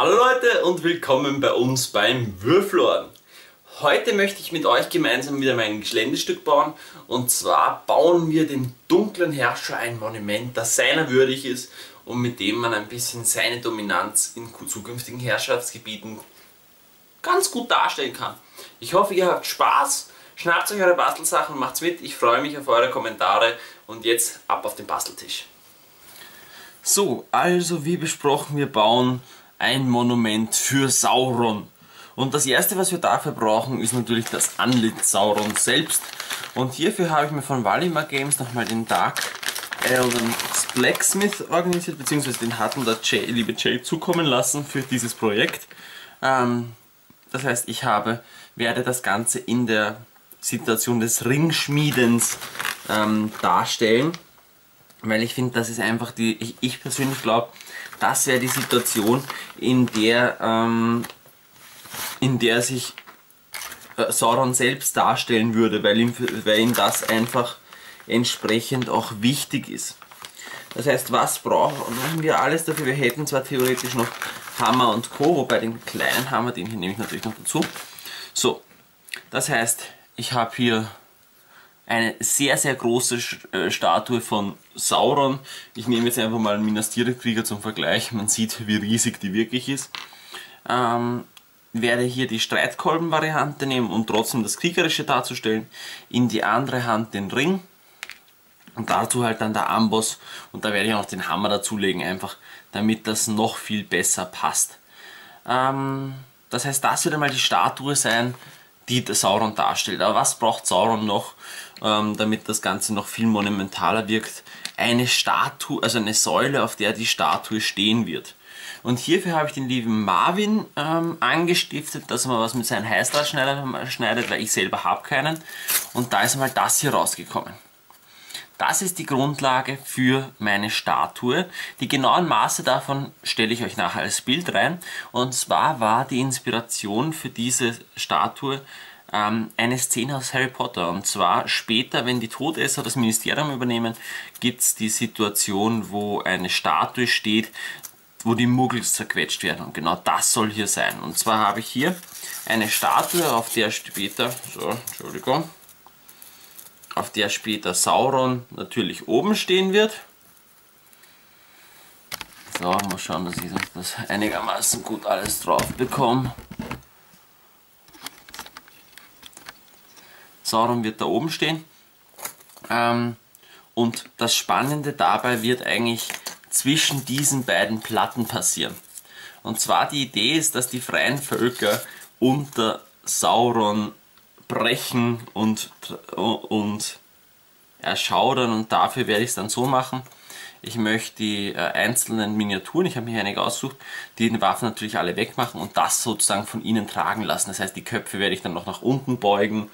Hallo Leute und willkommen bei uns beim Würfelorden. Heute möchte ich mit euch gemeinsam wieder mein Geländestück bauen. Und zwar bauen wir dem dunklen Herrscher ein Monument, das seiner würdig ist und mit dem man ein bisschen seine Dominanz in zukünftigen Herrschaftsgebieten ganz gut darstellen kann. Ich hoffe, ihr habt Spaß, schnappt euch eure Bastelsachen, macht's mit. Ich freue mich auf eure Kommentare und jetzt ab auf den Basteltisch. So, also wie besprochen, wir bauen ein Monument für Sauron. Und das erste, was wir dafür brauchen, ist natürlich das Antlitz Sauron selbst. Und hierfür habe ich mir von Valymar Games nochmal den Dark Elden Blacksmith organisiert, beziehungsweise den hat mir der liebe Jay zukommen lassen für dieses Projekt. Das heißt, ich werde das Ganze in der Situation des Ringschmiedens darstellen, weil ich finde, das ist einfach die, ich persönlich glaube, das wäre die Situation, in der sich Sauron selbst darstellen würde, weil ihm das einfach entsprechend auch wichtig ist. Das heißt, was brauchen wir alles dafür? Wir hätten zwar theoretisch noch Hammer und Co., wobei den kleinen Hammer, den hier nehme ich natürlich noch dazu. So, das heißt, ich habe hier eine sehr, sehr große Statue von Sauron. Ich nehme jetzt einfach mal einen Minas Tirith Krieger zum Vergleich. Man sieht, wie riesig die wirklich ist. Werde hier die Streitkolben-Variante nehmen, um trotzdem das Kriegerische darzustellen. In die andere Hand den Ring. Und dazu halt dann der Amboss. Und da werde ich auch noch den Hammer dazulegen, einfach damit das noch viel besser passt. Das heißt, das wird einmal die Statue sein, die Sauron darstellt. Aber was braucht Sauron noch, damit das Ganze noch viel monumentaler wirkt? Eine Statue, also eine Säule, auf der die Statue stehen wird. Und hierfür habe ich den lieben Marvin angestiftet, dass er mal was mit seinem Heißdrahtschneider schneidet, weil ich selber habe keinen. Und da ist mal das hier rausgekommen. Das ist die Grundlage für meine Statue. Die genauen Maße davon stelle ich euch nachher als Bild rein. Und zwar war die Inspiration für diese Statue eine Szene aus Harry Potter. Und zwar später, wenn die Todesser das Ministerium übernehmen, gibt es die Situation, wo eine Statue steht, wo die Muggels zerquetscht werden. Und genau das soll hier sein. Und zwar habe ich hier eine Statue, auf der später... So, Entschuldigung. Auf der später Sauron natürlich oben stehen wird. So, mal schauen, dass ich das einigermaßen gut alles drauf bekomme. Sauron wird da oben stehen. Und das Spannende dabei wird eigentlich zwischen diesen beiden Platten passieren. Und zwar die Idee ist, dass die freien Völker unter Sauron brechen und erschaudern, und dafür werde ich es dann so machen. Ich möchte die einzelnen Miniaturen, ich habe mir hier einige ausgesucht, die Waffen natürlich alle wegmachen und das sozusagen von ihnen tragen lassen. Das heißt, die Köpfe werde ich dann noch nach unten beugen,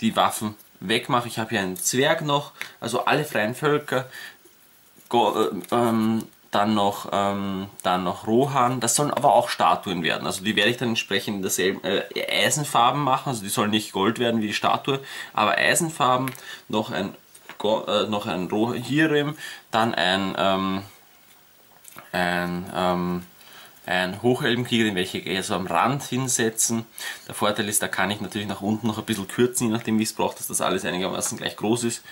die Waffen wegmachen. Ich habe hier einen Zwerg noch, also alle freien Völker, dann noch Rohan, das sollen aber auch Statuen werden, also die werde ich dann entsprechend in derselben Eisenfarben machen, also die sollen nicht Gold werden wie die Statue, aber Eisenfarben, noch ein Rohirrim, dann ein Hochelbenkrieger, den werde ich eher so am Rand hinsetzen. Der Vorteil ist, da kann ich natürlich nach unten noch ein bisschen kürzen, je nachdem wie ich es brauche, dass das alles einigermaßen gleich groß ist.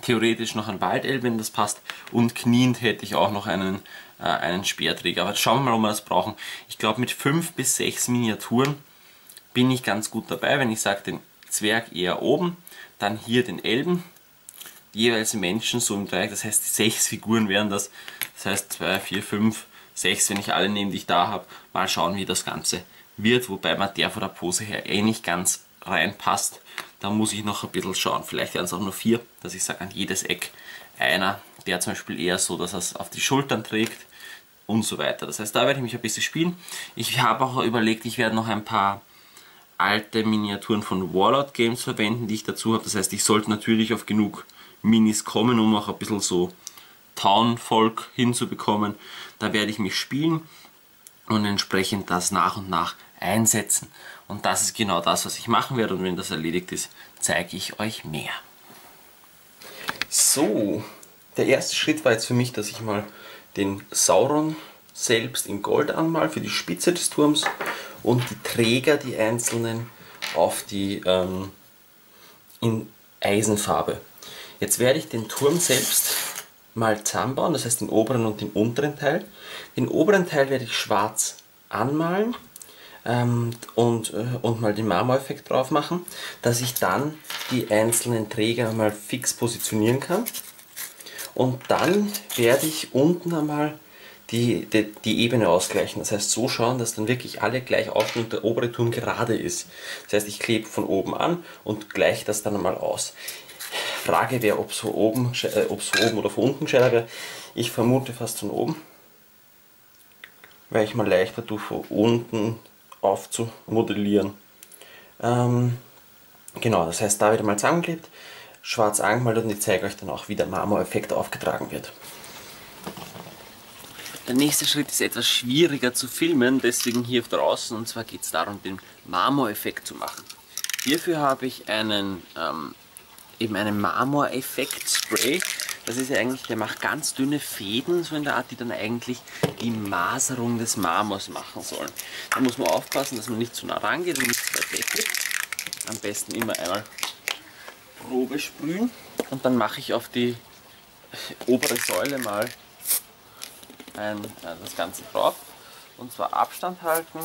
Theoretisch noch ein Waldelb, wenn das passt. Und kniend hätte ich auch noch einen Speerträger. Aber schauen wir mal, ob wir das brauchen. Ich glaube, mit 5 bis 6 Miniaturen bin ich ganz gut dabei. Wenn ich sage, den Zwerg eher oben, dann hier den Elben, jeweils Menschen so im Dreieck. Das heißt, 6 Figuren wären das. Das heißt, 2, 4, 5, 6, wenn ich alle nehme, die ich da habe, mal schauen, wie das Ganze wird, wobei man der von der Pose her eh nicht ganz reinpasst. Da muss ich noch ein bisschen schauen, vielleicht werden es auch nur 4, dass ich sage, an jedes Eck einer, der zum Beispiel eher so, dass er es auf die Schultern trägt und so weiter. Das heißt, da werde ich mich ein bisschen spielen. Ich habe auch überlegt, ich werde noch ein paar alte Miniaturen von Warlord Games verwenden, die ich dazu habe. Das heißt, ich sollte natürlich auf genug Minis kommen, um auch ein bisschen so Townvolk hinzubekommen. Da werde ich mich spielen und entsprechend das nach und nach einsetzen. Und das ist genau das, was ich machen werde. Und wenn das erledigt ist, zeige ich euch mehr. So, der erste Schritt war jetzt für mich, dass ich mal den Sauron selbst in Gold anmal für die Spitze des Turms und die Träger, die einzelnen, auf die in Eisenfarbe. Jetzt werde ich den Turm selbst mal zusammenbauen, das heißt den oberen und den unteren Teil. Den oberen Teil werde ich schwarz anmalen und mal den Marmoreffekt drauf machen, dass ich dann die einzelnen Träger mal fix positionieren kann. Und dann werde ich unten einmal die Ebene ausgleichen. Das heißt, so schauen, dass dann wirklich alle gleich aufstehen und der obere Turm gerade ist. Das heißt, ich klebe von oben an und gleiche das dann einmal aus. Frage wäre, ob so oben, oder von unten gescheiter wäre. Ich vermute fast von oben, weil ich mal leichter tue, von unten aufzumodellieren. Genau, das heißt, da wieder mal zusammengeklebt, schwarz angemalt und ich zeige euch dann auch, wie der Marmoreffekt aufgetragen wird. Der nächste Schritt ist etwas schwieriger zu filmen, deswegen hier draußen, und zwar geht es darum, den Marmoreffekt zu machen. Hierfür habe ich einen eben einen Marmoreffekt-Spray. Das ist ja eigentlich, der macht ganz dünne Fäden, so in der Art, die dann eigentlich die Maserung des Marmors machen sollen. Da muss man aufpassen, dass man nicht zu nah rangeht und nicht zu weit weg geht. Am besten immer einmal Probe sprühen und dann mache ich auf die obere Säule mal das Ganze drauf, und zwar Abstand halten.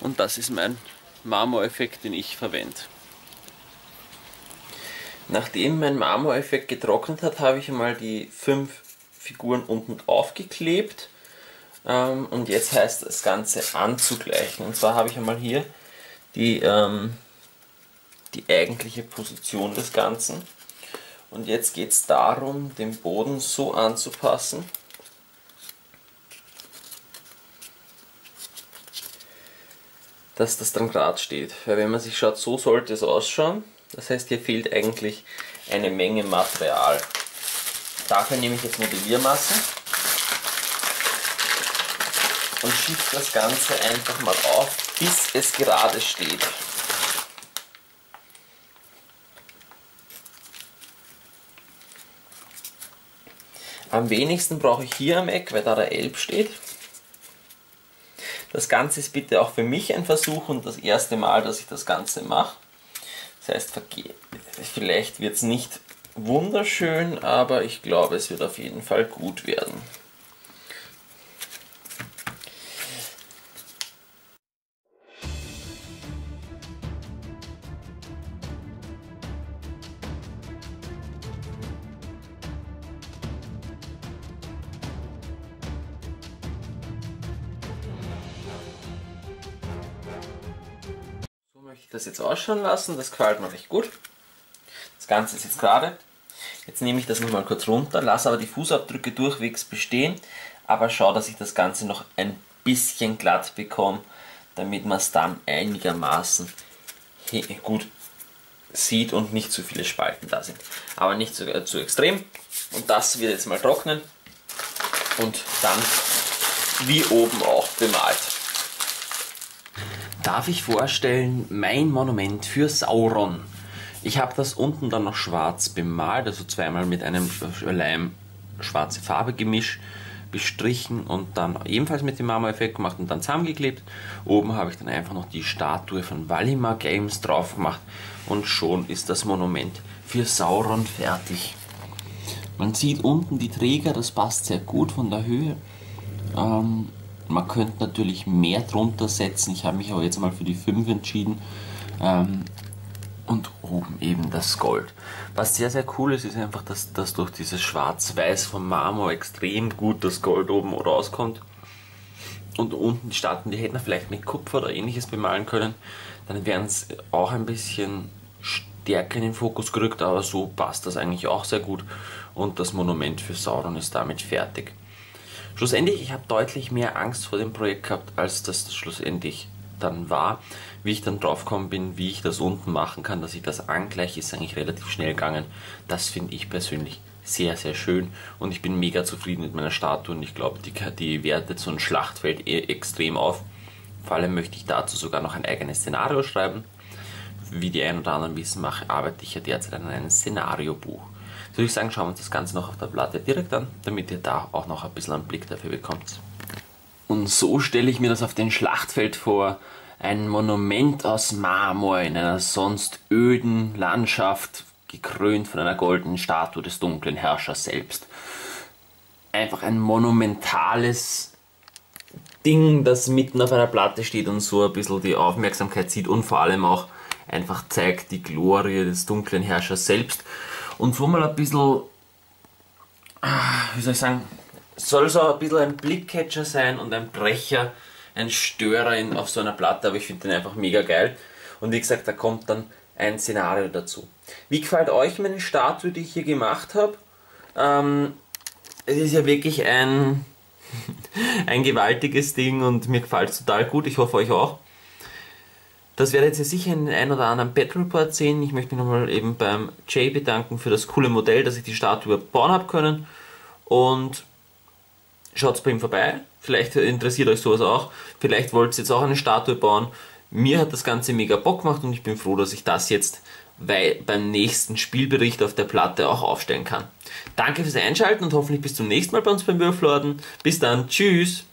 Und das ist mein Marmoreffekt, den ich verwende. Nachdem mein Marmoreffekt getrocknet hat, habe ich einmal die 5 Figuren unten aufgeklebt und jetzt heißt das Ganze anzugleichen. Und zwar habe ich einmal hier die eigentliche Position des Ganzen und jetzt geht es darum, den Boden so anzupassen, dass das dann gerade steht. Weil wenn man sich schaut, so sollte es ausschauen. Das heißt, hier fehlt eigentlich eine Menge Material. Dafür nehme ich jetzt Modelliermasse und schiebe das Ganze einfach mal auf, bis es gerade steht. Am wenigsten brauche ich hier am Eck, weil da der Elb steht. Das Ganze ist bitte auch für mich ein Versuch und das erste Mal, dass ich das Ganze mache. Das heißt, vielleicht wird es nicht wunderschön, aber ich glaube, es wird auf jeden Fall gut werden. So möchte ich das jetzt ausschauen lassen, das gefällt mir recht gut. Das Ganze ist jetzt gerade. Jetzt nehme ich das nochmal kurz runter, lasse aber die Fußabdrücke durchwegs bestehen, aber schaue, dass ich das Ganze noch ein bisschen glatt bekomme, damit man es dann einigermaßen gut sieht und nicht zu viele Spalten da sind. Aber nicht zu extrem. Und das wird jetzt mal trocknen und dann wie oben auch bemalt. Darf ich vorstellen, mein Monument für Sauron. Ich habe das unten dann noch schwarz bemalt, also zweimal mit einem Leim schwarze Farbe gemischt, bestrichen und dann ebenfalls mit dem Marmoreffekt gemacht und dann zusammengeklebt. Oben habe ich dann einfach noch die Statue von Valymar Games drauf gemacht und schon ist das Monument für Sauron fertig. Man sieht unten die Träger, das passt sehr gut von der Höhe. Man könnte natürlich mehr drunter setzen, ich habe mich aber jetzt mal für die 5 entschieden. Und oben eben das Gold. Was sehr, sehr cool ist, ist einfach, dass durch dieses Schwarz-Weiß vom Marmor extrem gut das Gold oben rauskommt. Und unten die Statuen, die hätten wir vielleicht mit Kupfer oder Ähnliches bemalen können. Dann wären es auch ein bisschen stärker in den Fokus gerückt, aber so passt das eigentlich auch sehr gut. Und das Monument für Sauron ist damit fertig. Schlussendlich, ich habe deutlich mehr Angst vor dem Projekt gehabt, als das schlussendlich dann war. Wie ich dann drauf gekommen bin, wie ich das unten machen kann, dass ich das angleiche, ist eigentlich relativ schnell gegangen. Das finde ich persönlich sehr, sehr schön und ich bin mega zufrieden mit meiner Statue und ich glaube, die wertet so ein Schlachtfeld extrem auf. Vor allem möchte ich dazu sogar noch ein eigenes Szenario schreiben. Wie die einen oder anderen wissen, arbeite ich ja derzeit an einem Szenariobuch. So würde ich sagen, schauen wir uns das Ganze noch auf der Platte direkt an, damit ihr da auch noch ein bisschen einen Blick dafür bekommt. Und so stelle ich mir das auf dem Schlachtfeld vor. Ein Monument aus Marmor in einer sonst öden Landschaft, gekrönt von einer goldenen Statue des dunklen Herrschers selbst. Einfach ein monumentales Ding, das mitten auf einer Platte steht und so ein bisschen die Aufmerksamkeit zieht und vor allem auch einfach zeigt die Glorie des dunklen Herrschers selbst. Und wo man ein bisschen, wie soll ich sagen, soll so ein bisschen ein Blickcatcher sein und ein Brecher, ein Störer auf so einer Platte, aber ich finde den einfach mega geil. Und wie gesagt, da kommt dann ein Szenario dazu. Wie gefällt euch meine Statue, die ich hier gemacht habe? Es ist ja wirklich ein gewaltiges Ding und mir gefällt es total gut, ich hoffe euch auch. Das werdet ihr sicher in den ein oder anderen Battle Report sehen. Ich möchte mich nochmal eben beim Jay bedanken für das coole Modell, dass ich die Statue überbauen habe können. Und schaut bei ihm vorbei. Vielleicht interessiert euch sowas auch. Vielleicht wollt ihr jetzt auch eine Statue bauen. Mir hat das Ganze mega Bock gemacht und ich bin froh, dass ich das jetzt beim nächsten Spielbericht auf der Platte auch aufstellen kann. Danke fürs Einschalten und hoffentlich bis zum nächsten Mal bei uns beim Würfelorden. Bis dann, tschüss!